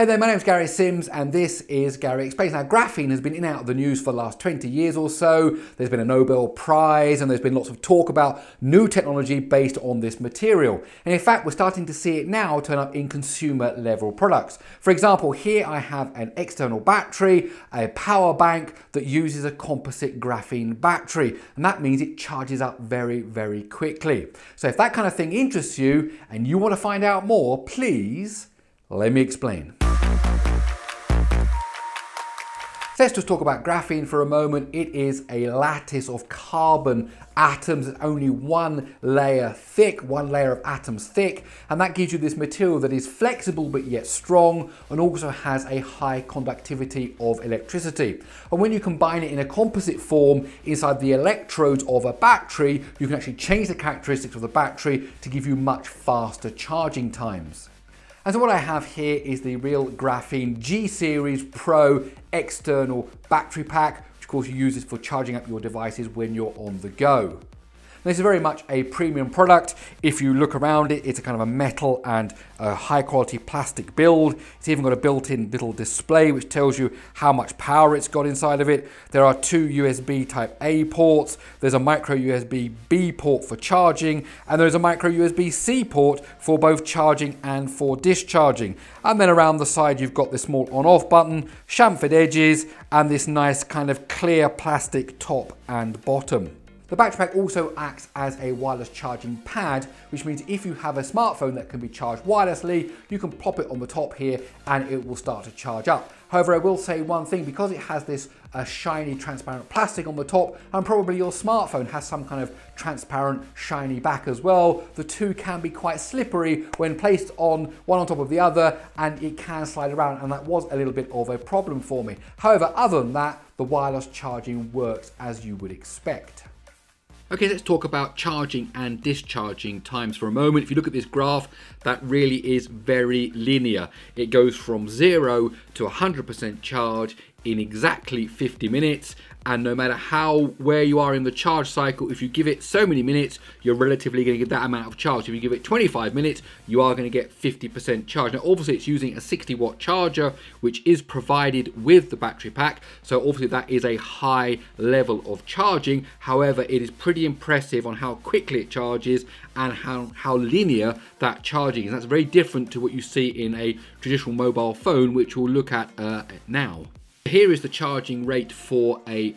Hey there, my name's Gary Sims and this is Gary Explains. Now, graphene has been in and out of the news for the last 20 years or so. There's been a Nobel Prize and there's been lots of talk about new technology based on this material. And in fact, we're starting to see it now turn up in consumer level products. For example, here I have an external battery, a power bank that uses a composite graphene battery. And that means it charges up very, very quickly. So if that kind of thing interests you and you want to find out more, please let me explain. Let's just talk about graphene for a moment. It is a lattice of carbon atoms, only one layer thick, one layer of atoms thick, and that gives you this material that is flexible but yet strong and also has a high conductivity of electricity. And when you combine it in a composite form inside the electrodes of a battery, you can actually change the characteristics of the battery to give you much faster charging times. And so what I have here is the Real Graphene G Series Pro external battery pack, which of course you use for charging up your devices when you're on the go. Now, this is very much a premium product. If you look around it, it's a kind of a metal and a high quality plastic build. It's even got a built-in little display which tells you how much power it's got inside of it. There are two USB type A ports. There's a micro USB B port for charging, and there's a micro USB C port for both charging and for discharging. And then around the side, you've got this small on-off button, chamfered edges, and this nice kind of clear plastic top and bottom. The battery pack also acts as a wireless charging pad, which means if you have a smartphone that can be charged wirelessly, you can pop it on the top here and it will start to charge up. However, I will say one thing, because it has this shiny transparent plastic on the top, and probably your smartphone has some kind of transparent shiny back as well, the two can be quite slippery when placed on one on top of the other, and it can slide around, and that was a little bit of a problem for me. However, other than that, the wireless charging works as you would expect. Okay, let's talk about charging and discharging times for a moment. If you look at this graph, that really is very linear. It goes from 0 to 100% charge in exactly 50 minutes. And no matter where you are in the charge cycle, if you give it so many minutes, you're relatively going to get that amount of charge. If you give it 25 minutes, you are going to get 50% charge. Now, obviously, it's using a 60-watt charger, which is provided with the battery pack. So obviously, that is a high level of charging. However, it is pretty impressive on how quickly it charges and how linear that charging is. That's very different to what you see in a traditional mobile phone, which we'll look at now. Here is the charging rate for a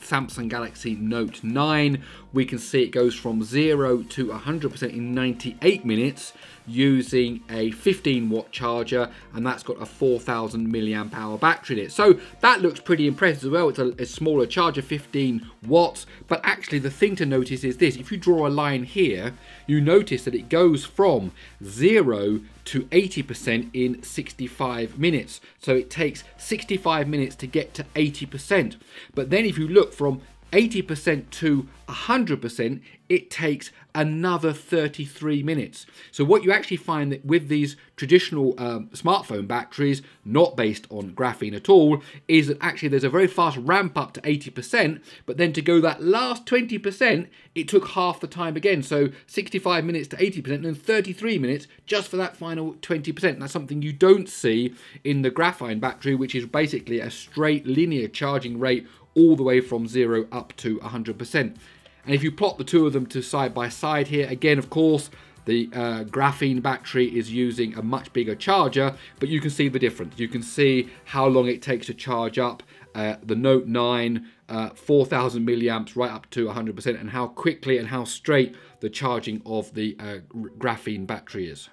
Samsung Galaxy Note 9. We can see it goes from 0 to 100% in 98 minutes using a 15-watt charger, and that's got a 4,000 milliamp hour battery in it. So that looks pretty impressive as well. It's a smaller charger, 15 watts. But actually, the thing to notice is this. If you draw a line here, you notice that it goes from 0 to 80% in 65 minutes. So it takes 65 minutes to get to 80%. But then if you look from 80% to 100%, it takes another 33 minutes. So what you actually find that with these traditional smartphone batteries, not based on graphene at all, is that actually there's a very fast ramp up to 80%, but then to go that last 20%, it took half the time again. So 65 minutes to 80%, and then 33 minutes just for that final 20%. And that's something you don't see in the graphene battery, which is basically a straight linear charging rate all the way from 0 up to 100%. And if you plot the two of them to side by side here, again, of course, the graphene battery is using a much bigger charger, but you can see the difference. You can see how long it takes to charge up the Note 9, 4,000 milliamps right up to 100%, and how quickly and how straight the charging of the graphene battery is.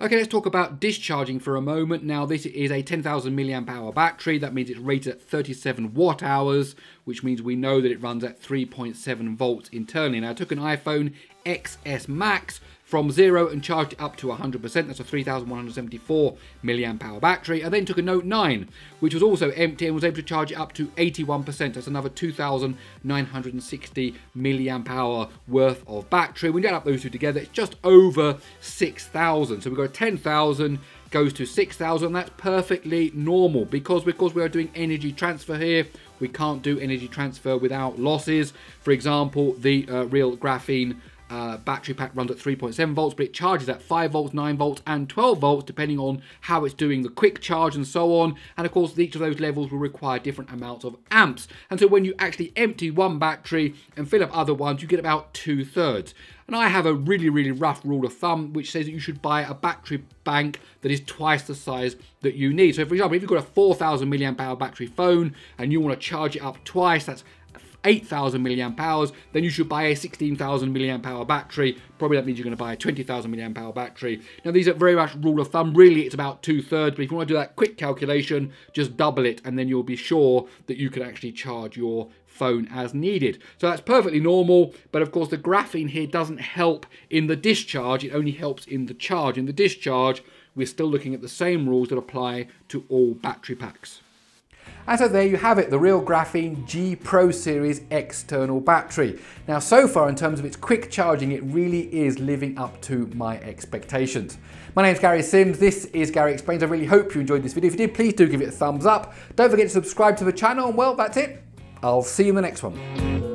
Okay, let's talk about discharging for a moment. Now, this is a 10,000 milliamp hour battery. That means it's rated at 37 watt hours, which means we know that it runs at 3.7 volts internally. Now, I took an iPhone XS Max from 0 and charged it up to 100%. That's a 3,174 milliamp hour battery. I then took a Note 9, which was also empty, and was able to charge it up to 81%. That's another 2,960 milliamp hour worth of battery. When you add up those two together, it's just over 6,000. So we've got 10,000 goes to 6,000. That's perfectly normal because we are doing energy transfer here. We can't do energy transfer without losses. For example, the Real Graphene battery pack runs at 3.7 volts, but it charges at 5 volts, 9 volts, and 12 volts, depending on how it's doing the quick charge and so on. And of course, each of those levels will require different amounts of amps. And so when you actually empty one battery and fill up other ones, you get about 2/3. And I have a really, really rough rule of thumb, which says that you should buy a battery bank that is twice the size that you need. So for example, if you've got a 4,000 milliamp hour battery phone and you want to charge it up twice, that's 8,000 milliamp hours, then you should buy a 16,000 milliamp hour battery. Probably that means you're going to buy a 20,000 milliamp hour battery. Now, these are very much rule of thumb. Really, it's about 2/3, but if you want to do that quick calculation, just double it, and then you'll be sure that you can actually charge your phone as needed. So that's perfectly normal, but of course the graphene here doesn't help in the discharge, it only helps in the charge. In the discharge, we're still looking at the same rules that apply to all battery packs. And so there you have it, the Real Graphene G Pro Series external battery. Now, so far in terms of its quick charging, it really is living up to my expectations. My name's Gary Sims, this is Gary Explains. I really hope you enjoyed this video. If you did, please do give it a thumbs up. Don't forget to subscribe to the channel, and well, that's it. I'll see you in the next one.